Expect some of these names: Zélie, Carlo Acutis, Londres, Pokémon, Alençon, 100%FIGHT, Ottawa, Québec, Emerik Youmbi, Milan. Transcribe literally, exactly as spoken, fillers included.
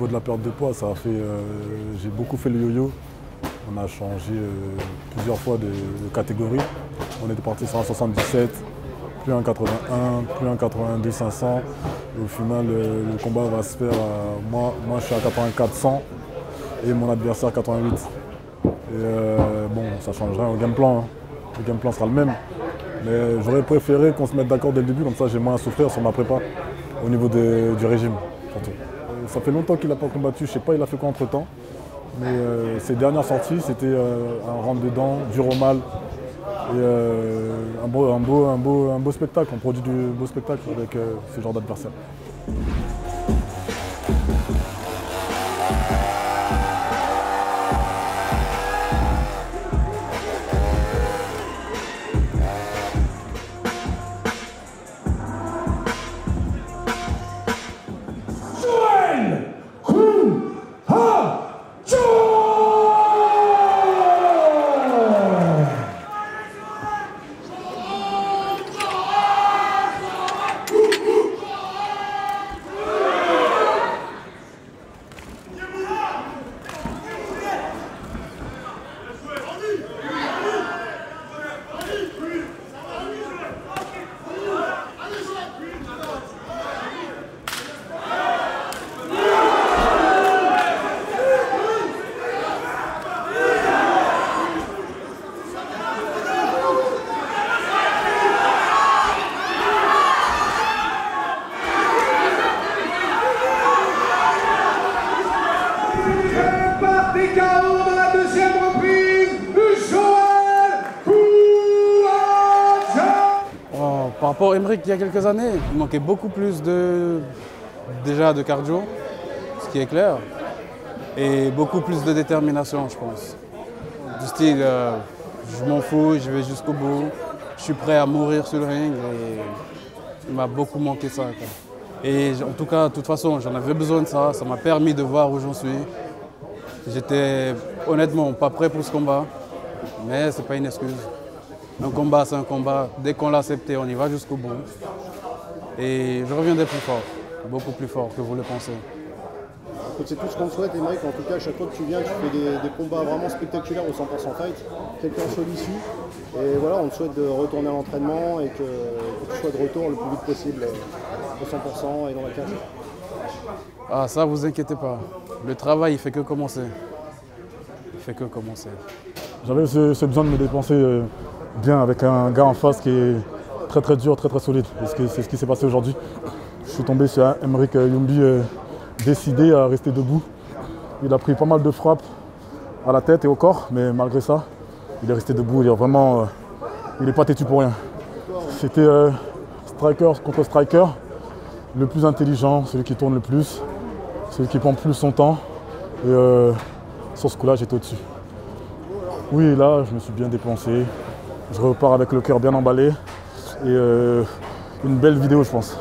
niveau de la perte de poids, ça a fait, euh, j'ai beaucoup fait le yo-yo. On a changé euh, plusieurs fois de, de catégorie. On était parti sur un soixante-dix-sept, plus un quatre-vingt-un, plus un quatre-vingt-deux cinq cents. Et au final, le, le combat va se faire. Euh, moi, moi, je suis à quatre-vingt-quatre cents et mon adversaire à quatre-vingt-huit. Et euh, bon, ça changera au game plan. Hein. Le game plan sera le même. Mais j'aurais préféré qu'on se mette d'accord dès le début, comme ça j'ai moins à souffrir sur ma prépa, au niveau de, du régime surtout. Ça fait longtemps qu'il n'a pas combattu, je ne sais pas, il a fait quoi entre temps. Mais euh, ses dernières sorties, c'était euh, un rentre-dedans, dur au mal. Et euh, un, beau, un, beau, un, beau, un beau spectacle, on produit du beau spectacle avec euh, ce genre d'adversaire. Par rapport à Emerik, il y a quelques années, il manquait beaucoup plus de, déjà de cardio, ce qui est clair, et beaucoup plus de détermination, je pense. Du style, euh, je m'en fous, je vais jusqu'au bout, je suis prêt à mourir sur le ring, et il m'a beaucoup manqué ça. Quoi. Et en tout cas, de toute façon, j'en avais besoin de ça, ça m'a permis de voir où j'en suis. J'étais honnêtement pas prêt pour ce combat, mais c'est pas une excuse. Un combat, c'est un combat. Dès qu'on l'a accepté, on y va jusqu'au bout. Et je reviendrai plus fort, beaucoup plus fort que vous le pensez. C'est tout ce qu'on souhaite, Emerik. En tout cas, à chaque fois que tu viens, tu fais des, des combats vraiment spectaculaires au cent pour cent fight. Quelqu'un sur l'issue. Et voilà, on te souhaite de retourner à l'entraînement et que, que tu sois de retour le plus vite possible au cent pour cent et dans la cage. Ah, ça, vous inquiétez pas. Le travail, il fait que commencer. Il fait que commencer. J'avais ce, ce besoin de me dépenser. Euh... Bien, avec un gars en face qui est très très dur, très très solide. C'est ce qui s'est passé aujourd'hui. Je suis tombé sur Emerik Youmbi, euh, décidé à rester debout. Il a pris pas mal de frappes à la tête et au corps, mais malgré ça, il est resté debout. Il est vraiment, euh, il n'est pas têtu pour rien. C'était euh, striker contre striker, le plus intelligent, celui qui tourne le plus, celui qui prend plus son temps. Et euh, sur ce coup-là, j'étais au-dessus. Oui, là, je me suis bien dépensé. Je repars avec le cœur bien emballé et euh, une belle vidéo, je pense.